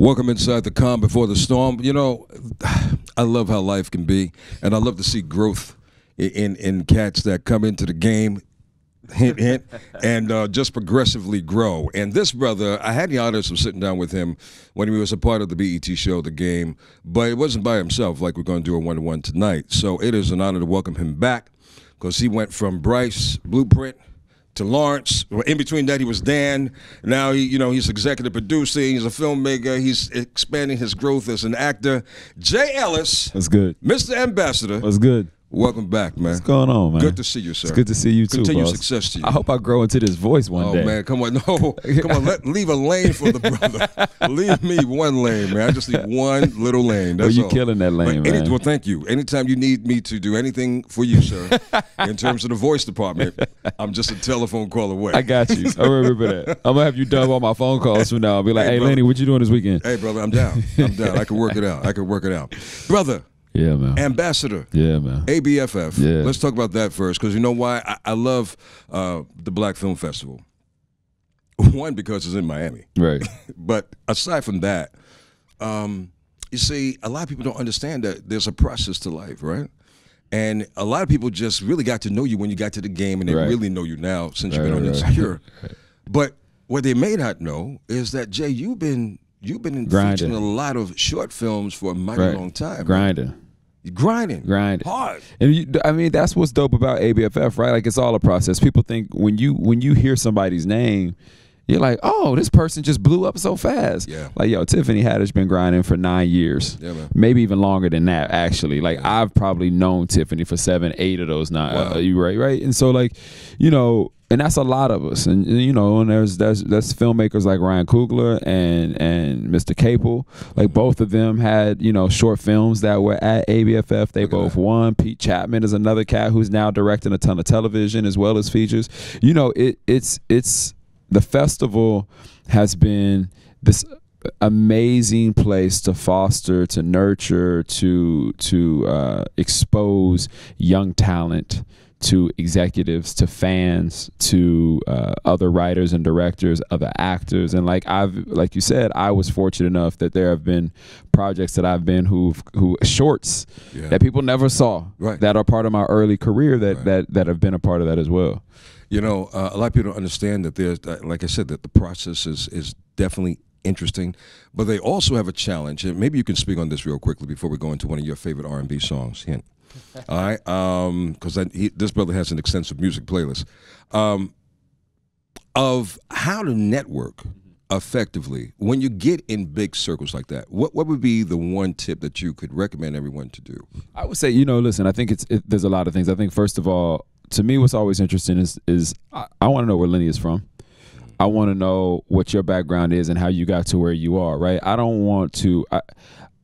Welcome inside the calm before the storm. You know, I love how life can be, and I love to see growth in cats that come into the game, hint, hint, and just progressively grow. And this brother, I had the honor of sitting down with him when he was a part of the BET show, The Game, but it wasn't by himself like we're going to do a one-to-one tonight. So it is an honor to welcome him back because he went from Bryce, Blueprint, to Lawrence. In between that, he was Dan. Now, he, you know, he's executive producer. He's a filmmaker. He's expanding his growth as an actor. Jay Ellis. That's good. Mr. Ambassador. That's good. Welcome back, man. What's going on, man? Good to see you, sir. It's good to see you, too, boss. Continue success to you. I hope I grow into this voice one day. Oh, man, come on. No, come on. Leave a lane for the brother. Leave me one lane, man. I just need one little lane. That's all. Well, you're killing that lane, man. Well, thank you. Anytime you need me to do anything for you, sir, in terms of the voice department, I'm just a telephone call away. I got you. I remember that. I'm going to have you dub all my phone calls from now. I'll be like, hey, Laney, what you doing this weekend? Hey, brother, I'm down. I'm down. I can work it out. I can work it out. Brother. Yeah, man. Ambassador. Yeah, man. ABFF. Yeah. Let's talk about that first, because you know why? I love the Black Film Festival. One, because it's in Miami. Right. But aside from that, you see, a lot of people don't understand that there's a process to life, right? And a lot of people just really got to know you when you got to the game, and they really know you now since you've been on Insecure. Right. But what they may not know is that, Jay, you've been featuring a lot of short films for a mighty long time. Grinding hard. And I mean, that's what's dope about ABFF, right? Like, it's all a process. People think when you hear somebody's name, you're like, oh, this person just blew up so fast. Yeah. Like, yo, Tiffany Haddish been grinding for 9 years. Yeah, man. Maybe even longer than that, actually. Like, yeah. I've probably known Tiffany for 7, 8 of those 9. Wow. You right? And so, like, you know, and that's a lot of us. And you know, and there's filmmakers like Ryan Coogler and Mr. Capel. Like, both of them had, you know, short films that were at ABFF. They both won. Pete Chapman is another cat who's now directing a ton of television as well as features. You know, it's the festival has been this amazing place to foster, to nurture, to expose young talent to executives, to fans, to other writers and directors, other actors. And like you said, I was fortunate enough that there have been projects that I've been who shorts that people never saw that are part of my early career that have been a part of that as well. You know, a lot of people don't understand that there's, like I said, that the process is definitely interesting, but they also have a challenge. And maybe you can speak on this real quickly before we go into one of your favorite R&B songs. Hint. All right, because this brother has an extensive music playlist. Of how to network effectively when you get in big circles like that, what would be the one tip that you could recommend everyone to do? I would say, you know, listen, I think there's a lot of things. I think, first of all, to me, what's always interesting is I want to know where Lenny is from. I want to know what your background is and how you got to where you are, right? I don't want to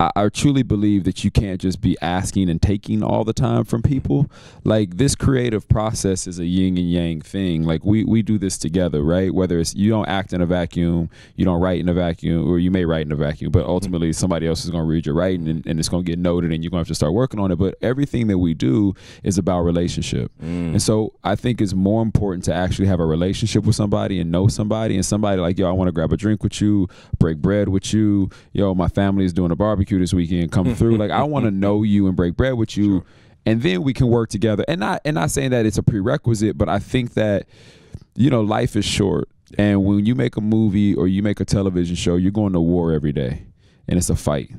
I truly believe that you can't just be asking and taking all the time from people. Like, this creative process is a yin and yang thing. Like, we do this together, right? Whether it's you don't act in a vacuum, you don't write in a vacuum, or you may write in a vacuum, but ultimately somebody else is going to read your writing and it's going to get noted and you're going to have to start working on it. But everything that we do is about relationship. And so I think it's more important to actually have a relationship with somebody and know somebody, and somebody like, yo, I want to grab a drink with you, break bread with you. Yo, my family is doing a barbecue this weekend, come through. Like, I want to know you and break bread with you, and then we can work together. And not saying that it's a prerequisite, but I think that, you know, life is short, and when you make a movie or you make a television show, you're going to war every day, and it's a fight.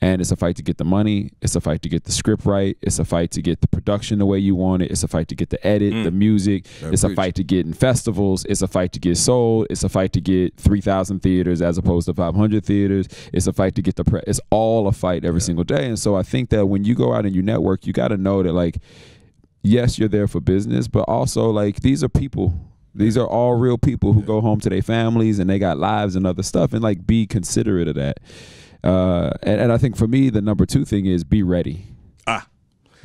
And it's a fight to get the money. It's a fight to get the script right. It's a fight to get the production the way you want it. It's a fight to get the edit, the music. It's a fight to get in festivals. It's a fight to get sold. It's a fight to get 3,000 theaters as opposed to 500 theaters. It's a fight to get the press. It's all a fight every single day. And so I think that when you go out and you network, you got to know that, like, yes, you're there for business, but also, like, these are people. These are all real people who go home to their families and they got lives and other stuff, and, like, be considerate of that. And I think for me, the #2 thing is be ready.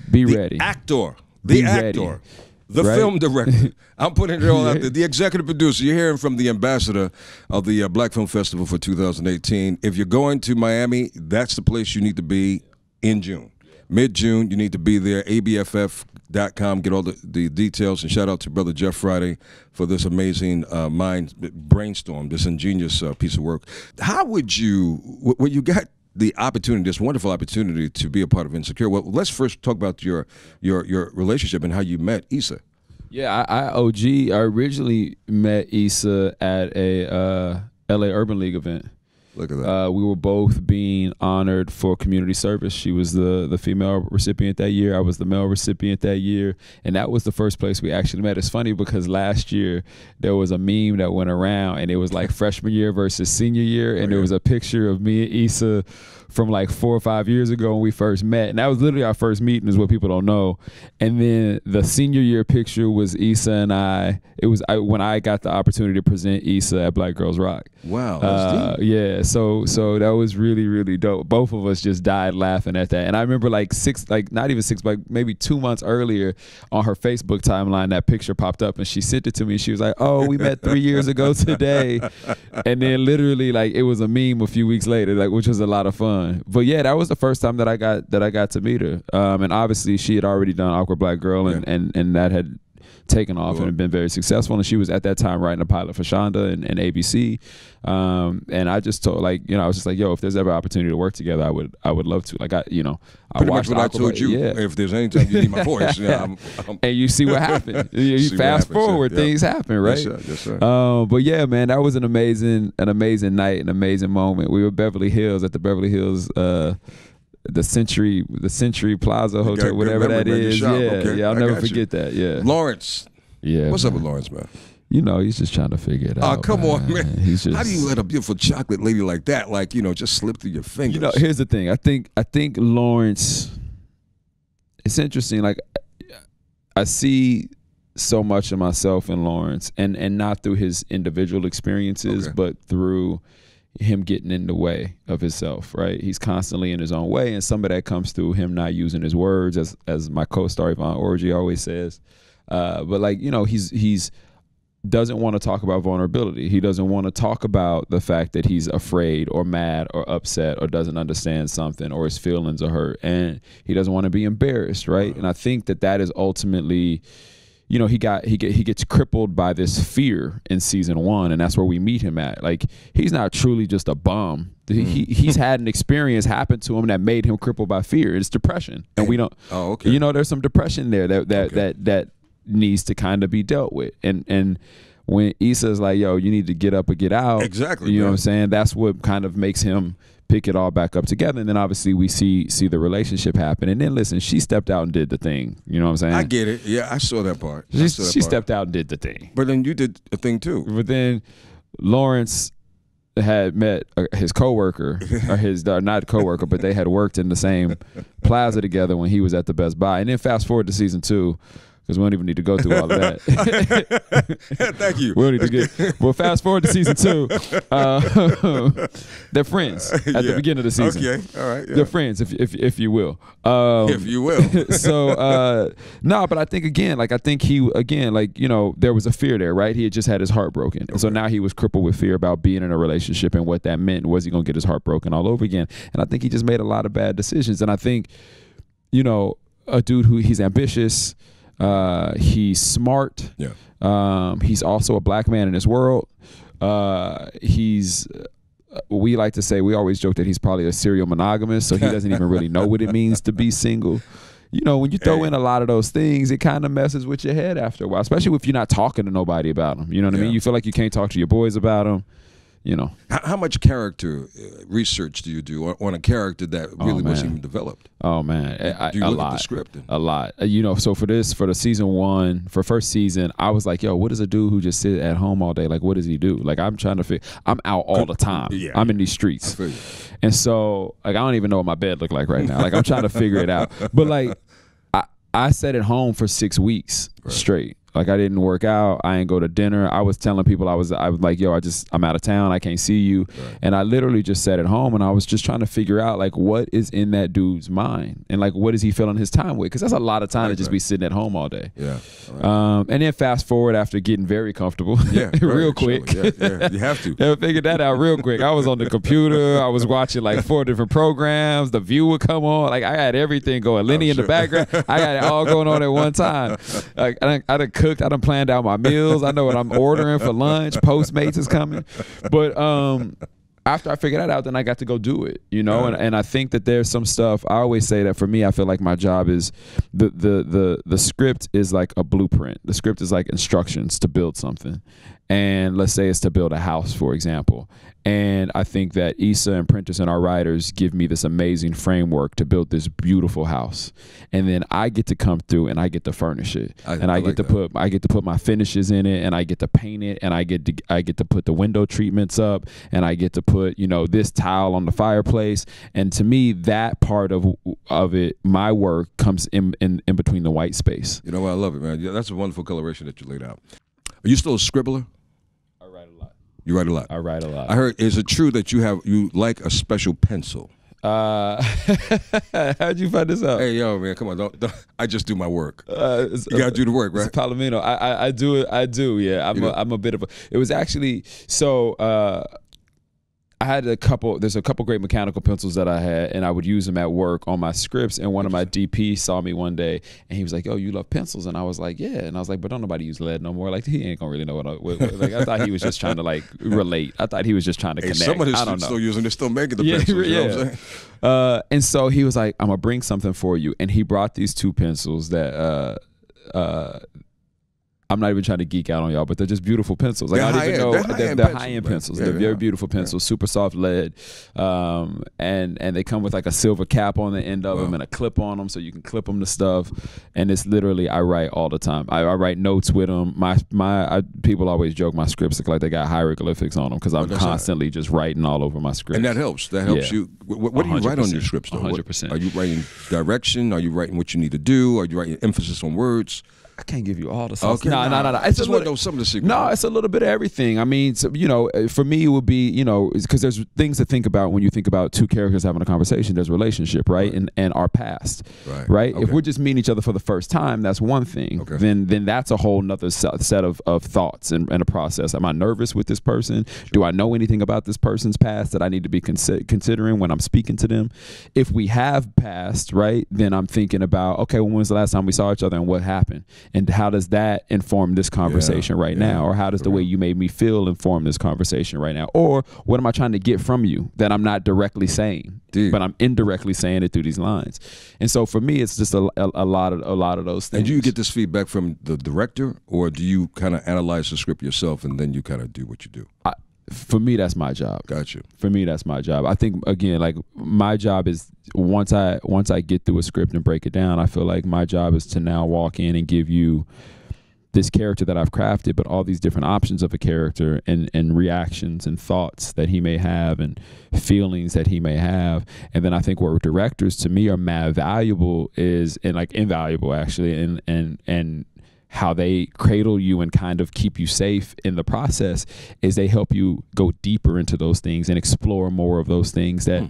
Be ready. The actor, the film director. I'm putting it all out there. The executive producer. You're hearing from the ambassador of the Black Film Festival for 2018. If you're going to Miami, that's the place you need to be in June. Mid-June, you need to be there. ABFF.com. Get all the details. And shout out to Brother Jeff Friday for this amazing mind brainstorm, this ingenious piece of work. How would you, when you got the opportunity, this wonderful opportunity to be a part of Insecure, well, let's first talk about your relationship and how you met Issa. Yeah, I originally met Issa at a LA Urban League event. Look at that. We were both being honored for community service. She was the female recipient that year. I was the male recipient that year. And that was the first place we actually met. It's funny because last year there was a meme that went around, and it was like freshman year versus senior year. And there was a picture of me and Issa from like 4 or 5 years ago when we first met. And that was literally our first meeting, is what people don't know. And then the senior year picture was Issa and I. It was when I got the opportunity to present Issa at Black Girls Rock. Wow. That's deep. Yeah. So that was really, really dope. Both of us just died laughing at that. And I remember like maybe 2 months earlier on her Facebook timeline, that picture popped up and she sent it to me. She was like, oh, we met 3 years ago today. And then literally like it was a meme a few weeks later, like, which was a lot of fun. But yeah, that was the first time that I got to meet her, and obviously she had already done Awkward Black Girl, and that had taken off and been very successful. And she was at that time writing a pilot for Shonda and ABC, and I just told, like, you know, I was just like, yo, if there's ever an opportunity to work together, I would love to. Like, I, you know, pretty much what I told you. Yeah. If there's any time you need my voice, you know, and you see what happened. You fast forward, things happen, right? Yes, sir. Yes, sir. But yeah, man, that was an amazing night, an amazing moment. We were at the Beverly Hills. The Century Plaza Hotel, whatever that is. Yeah, yeah, I'll never forget that. Yeah, Lawrence. Yeah, what's up with Lawrence, man? You know, he's just trying to figure it out. Oh, come on, man. He's just, how do you let a beautiful chocolate lady like that, like, you know, just slip through your fingers? You know, here's the thing. I think Lawrence. It's interesting. Like, I see so much of myself in Lawrence, and not through his individual experiences, but through him getting in the way of himself, right? He's constantly in his own way, and some of that comes through him not using his words, as my co-star Yvonne Orji always says. But, like, you know, he's doesn't want to talk about vulnerability. He doesn't want to talk about the fact that he's afraid or mad or upset or doesn't understand something or his feelings are hurt, and he doesn't want to be embarrassed, right? And I think that is ultimately, you know, he gets crippled by this fear in season 1, and that's where we meet him at. Like, he's not truly just a bum. He's had an experience happen to him that made him crippled by fear. It's depression, and we don't. Oh, okay. You know, there's some depression there that needs to kind of be dealt with, and when Issa's like, yo, you need to get up or get out. Exactly. You know what I'm saying? That's what kind of makes him pick it all back up together. And then obviously we see the relationship happen. And then listen, she stepped out and did the thing. You know what I'm saying? I get it. Yeah, I saw that part. She stepped out and did the thing. But then you did a thing too. But then Lawrence had met his coworker, or his not coworker, but they had worked in the same plaza together when he was at the Best Buy. And then fast forward to season 2. Because we don't even need to go through all of that. Thank you. We don't need to get. Well, fast forward to season 2. They're friends at the beginning of the season. Okay, all right. Yeah. They're friends, if you will. If you will. So no, but I think again, like, I think he again, like, you know, there was a fear there, right? He had just had his heart broken, and so now he was crippled with fear about being in a relationship and what that meant. Was he gonna get his heart broken all over again? And I think he just made a lot of bad decisions. And I think, you know, a dude who he's ambitious. He's smart. Yeah. He's also a black man in his world. We like to say, we always joke that he's probably a serial monogamist, so he doesn't even really know what it means to be single. You know, when you throw in a lot of those things, it kind of messes with your head after a while, especially if you're not talking to nobody about them. You know what I mean? You feel like you can't talk to your boys about them. You know, how much character research do you do on a character that really wasn't even developed? Oh man, do you look at the script? A lot. You know, so for the season 1, for first season, I was like, yo, what is a dude who just sit at home all day? Like, what does he do? Like, I'm trying to figure. I'm out all the time. Yeah, I'm in these streets, I feel you. And so like I don't even know what my bed look like right now. Like, I'm trying to figure it out. But like I sat at home for 6 weeks straight. Like, I didn't work out. I didn't go to dinner. I was telling people, I was like, yo, I'm out of town. I can't see you. Right. And I literally just sat at home and I was just trying to figure out, like, what is in that dude's mind? And, like, what is he filling his time with? Because that's a lot of time to just be sitting at home all day. Yeah. Right. And then fast forward after getting very comfortable. Yeah. Real quick. Yeah, yeah. You have to. I figured that out real quick. I was on the computer. I was watching, like, 4 different programs. The View would come on. Like, I had everything going. Lenny in the background. I had it all going on at one time. Like, I done cooked. I done planned out my meals. I know what I'm ordering for lunch. Postmates is coming. But after I figured that out, then I got to go do it, you know. Yeah. And I think that there's some stuff. I always say that for me, I feel like my job is the script is like a blueprint. The script is like instructions to build something. And let's say it's to build a house, for example. And I think that Issa and Prentice and our writers give me this amazing framework to build this beautiful house. And then I get to come through and I get to furnish it. I get to put my finishes in it, and I get to paint it, and I get to put the window treatments up, and I get to put, you know, this tile on the fireplace. And to me, that part of it, my work, comes in between the white space. You know what? I love it, man. Yeah, that's a wonderful coloration that you laid out. Are you still a scribbler? I write a lot. You write a lot? I write a lot. I heard, is it true that you like a special pencil? How'd you find this out? Hey, yo, man, come on. Don't I just do my work. You got to do the work, right? It's Palomino. I do it. I do, yeah. I'm a bit of a... It was actually... So... I had there's a couple great mechanical pencils that I had, and I would use them at work on my scripts. And one of my DPs saw me one day, and he was like, "Oh, you love pencils?" And I was like, "Yeah." And I was like, "But don't nobody use lead no more. Like, he ain't gonna really know what." Like, I thought he was just trying to like relate. I thought he was just trying to connect. Some of his students still using, they're still making the pencils. You know what I'm saying? And so he was like, "I'm gonna bring something for you," and he brought these 2 pencils that. I'm not even trying to geek out on y'all, but they're just beautiful pencils. Like, I don't even know. They're high-end pencils. They're very beautiful pencils, super soft lead. And they come with like a silver cap on the end of them and a clip on them so you can clip them to stuff. And it's literally, I write all the time. I write notes with them. People always joke my scripts look like they got hieroglyphics on them because I'm constantly just writing all over my scripts. And that helps. That helps you. What do you write on your scripts, though? 100%. Are you writing direction? Are you writing what you need to do? Are you writing emphasis on words? I can't give you all the stuff. Okay. No. It's just want to know some of the secrets. No, it's a little bit of everything. I mean, so, you know, for me, it would be, you know, because there's things to think about when you think about 2 characters having a conversation. There's relationship, right? And our past, right? Okay. If we're just meeting each other for the first time, that's one thing. Okay. Then that's a whole nother set of thoughts and a process. Am I nervous with this person? Sure. Do I know anything about this person's past that I need to be considering when I'm speaking to them? If we have past, right, then I'm thinking about, okay, when was the last time we saw each other and what happened? And how does that inform this conversation now? Or how does the way you made me feel inform this conversation right now? Or what am I trying to get from you that I'm not directly saying, but I'm indirectly saying it through these lines? And so for me, it's just a lot of those things. And do you get this feedback from the director, or do you kind of analyze the script yourself and then you kind of do what you do? For me, that's my job. Got you. For me, that's my job. I think, again, like, my job is once I get through a script and break it down, I feel like my job is to now walk in and give you this character that I've crafted, but all these different options of a character and reactions and thoughts that he may have and feelings that he may have. And then I think what directors to me are mad valuable is, and like invaluable actually, and how they cradle you and kind of keep you safe in the process is they help you go deeper into those things and explore more of those things that,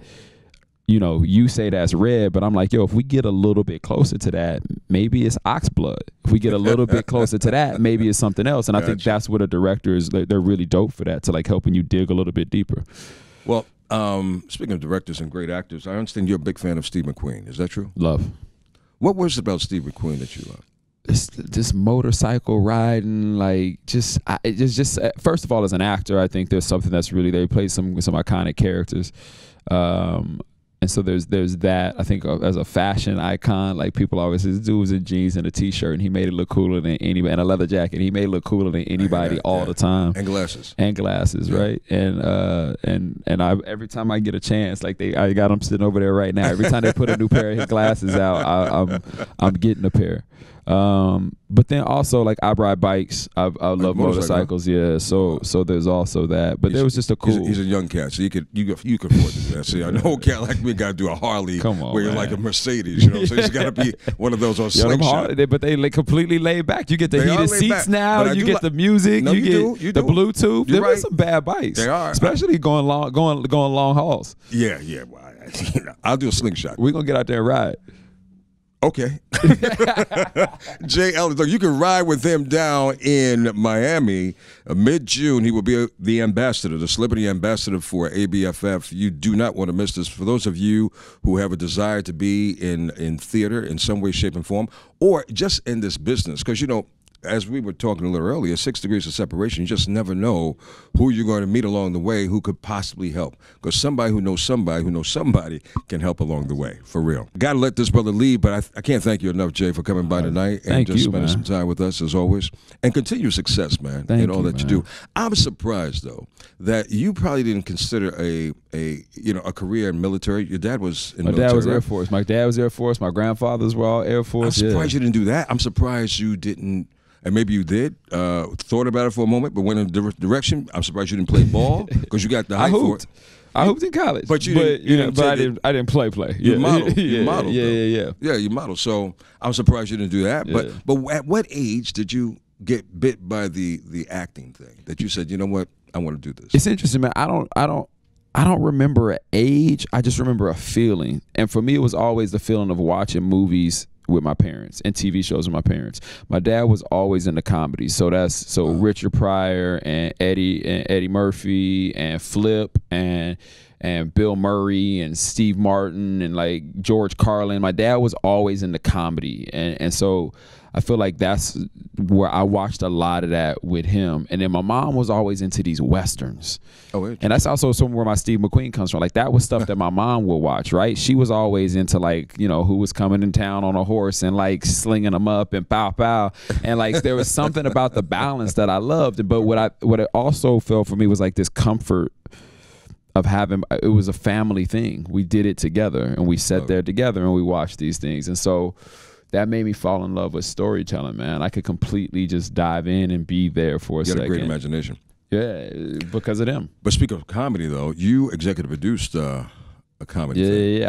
you know, you say that's red, but I'm like, yo, if we get a little bit closer to that, maybe it's ox blood. If we get a little bit closer to that, maybe it's something else. And I think that's what a director is. They're really dope for that, to like helping you dig a little bit deeper. Well, speaking of directors and great actors, I understand you're a big fan of Steve McQueen. Is that true? Love. What was it about Steve McQueen that you love? It's this motorcycle riding, like, just first of all, as an actor, I think there's something that's really, they play some iconic characters, and so there's that. I think as a fashion icon, like, people always say, this dude was in jeans and a t-shirt and he made it look cooler than anybody, and a leather jacket, he made it look cooler than anybody all the time, and glasses, right? And I, every time I get a chance, like, I got him sitting over there right now, every time they put a new pair of his glasses out, I'm getting a pair. But then also, like, I ride bikes. I love motorcycles. Yeah. So there's also that. But there was just a cool. He's a young cat, so you could afford to do that. See, an old cat like me got to do a Harley. Come on, where you're like a Mercedes. You know, so it's got to be one of those on slingshot. But they like completely laid back. You get the heated seats now. You get the music. You get the Bluetooth. There were some bad bikes. They are, especially going long hauls. Yeah, yeah. I'll do a slingshot. We're gonna get out there and ride. Okay. Jay Ellis, look, you can ride with him down in Miami. Mid-June, he will be the ambassador, the celebrity ambassador for ABFF. You do not want to miss this. For those of you who have a desire to be in theater in some way, shape, and form, or just in this business, because, you know, as we were talking a little earlier, 6 degrees of separation, you just never know who you're going to meet along the way who could possibly help. Because somebody who knows somebody who knows somebody can help along the way, for real. Got to let this brother lead, but I can't thank you enough, Jay, for coming by tonight and just spending some time with us, as always. And continue success, man, in all that you do. I'm surprised, though, that you probably didn't consider a career in military. Your dad was in the military. My dad was Air Force. My dad was Air Force. My grandfathers were all Air Force. I'm surprised you didn't do that. I'm surprised you didn't. And maybe you did, thought about it for a moment, but went in a different direction. I'm surprised you didn't play ball because you got the height for it. I hooped in college, but I didn't play. Yeah. You model. So I'm surprised you didn't do that. Yeah. But at what age did you get bit by the acting thing that you said, you know what, I want to do this? It's interesting, man. I don't remember an age. I just remember a feeling, and for me, it was always the feeling of watching movies with my parents and TV shows with my parents. My dad was always into comedy, so that's Richard Pryor and Eddie Murphy and Flip and Bill Murray and Steve Martin and like George Carlin. My dad was always into comedy, and so I feel like that's where I watched a lot of that with him. And then my mom was always into these Westerns. Oh, and that's also somewhere my Steve McQueen comes from. Like, that was stuff that my mom would watch, right? She was always into, like, you know, who was coming in town on a horse and, like, slinging them up and pow, pow. And, like, there was something about the balance that I loved. But what it also felt for me was, like, this comfort of having, it was a family thing. We did it together, and we sat there together, and we watched these things. And so that made me fall in love with storytelling, man. I could completely just dive in and be there for a second. You got a great imagination. Yeah, because of them. But speaking of comedy, though, you executive produced a comedy thing.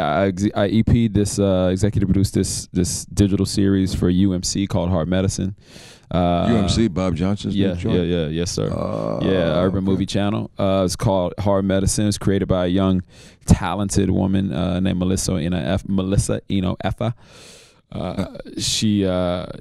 I EP'd this, executive produced this digital series for UMC called Hard Medicine. UMC, Bob Johnson's new joint? Yes, sir. Urban Movie Channel. It's called Hard Medicine. It's created by a young, talented woman named Melissa Eno Effa. She,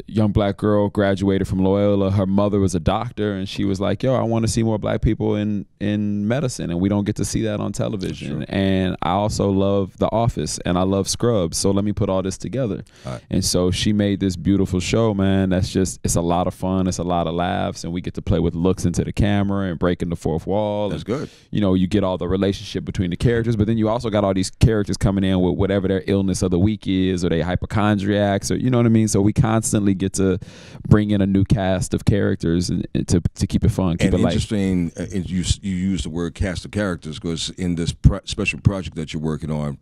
young black girl, graduated from Loyola. Her mother was a doctor, and she was like, yo, I want to see more black people in medicine, and we don't get to see that on television. Sure. And I also love The Office, and I love Scrubs, so let me put all this together. All right. And so she made this beautiful show, man, that's just, it's a lot of fun, it's a lot of laughs, and we get to play with looks into the camera and breaking the fourth wall. That's good. You know, you get all the relationship between the characters, but then you also got all these characters coming in with whatever their illness of the week is, or they hypochondriac, or you know what I mean? So we constantly get to bring in a new cast of characters and to keep it fun, keep it light. Interesting, you use the word cast of characters, because in this special project that you're working on,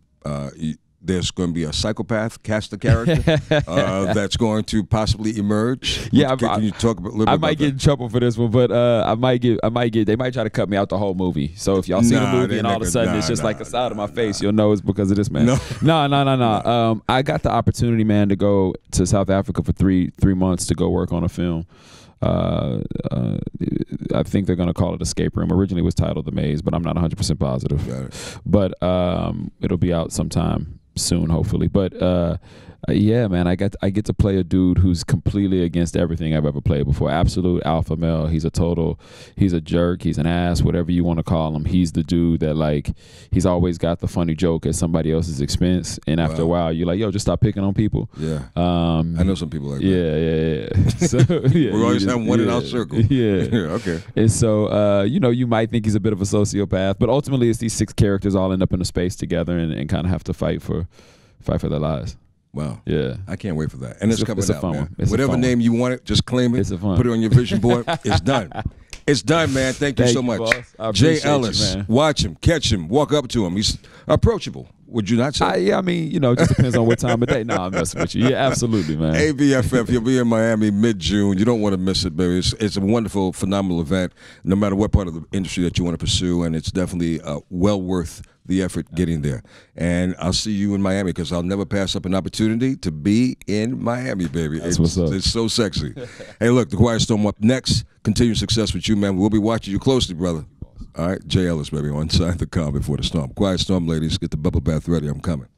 there's going to be a psychopath cast of character that's going to possibly emerge. Yeah, can you talk a little bit? I might get in trouble for this one, but they might try to cut me out the whole movie. So if y'all see the movie and all of a sudden it's just like a side of my face, you'll know it's because of this man. No. I got the opportunity, man, to go to South Africa for three months to go work on a film. I think they're going to call it Escape Room. Originally it was titled The Maze, but I'm not 100% positive. Got it. But it'll be out sometime soon, hopefully. But yeah, man, I get to play a dude who's completely against everything I've ever played before. Absolute alpha male. He's a jerk. He's an ass, whatever you want to call him. He's the dude that, like, he's always got the funny joke at somebody else's expense. And after a while, you're like, yo, just stop picking on people. Yeah. I know some people like that. Yeah. So, we always have one in our circle. Yeah. Okay. And so, you know, you might think he's a bit of a sociopath, but ultimately it's these six characters all end up in a space together and kind of have to fight for their lives. Wow. Yeah. I can't wait for that. And it's coming out, man. Whatever name you want it, just claim it. It's a fun. Put it on your vision board. It's done. It's done, man. Thank you so much. Jay Ellis. Watch him, catch him, walk up to him. He's approachable. Would you not say? Yeah, I mean, you know, it just depends on what time of day. No, I'm messing with you. Yeah, absolutely, man. ABFF, you'll be in Miami mid-June. You don't want to miss it, baby. It's a wonderful, phenomenal event, no matter what part of the industry that you want to pursue, and it's definitely well worth the effort getting there. And I'll see you in Miami, because I'll never pass up an opportunity to be in Miami, baby. That's what's up. It's so sexy. Hey, look, The Quiet Storm up next. Continued success with you, man. We'll be watching you closely, brother. All right, Jay Ellis, baby, on Inside the Calm Before the Storm. Quiet Storm, ladies, get the bubble bath ready. I'm coming.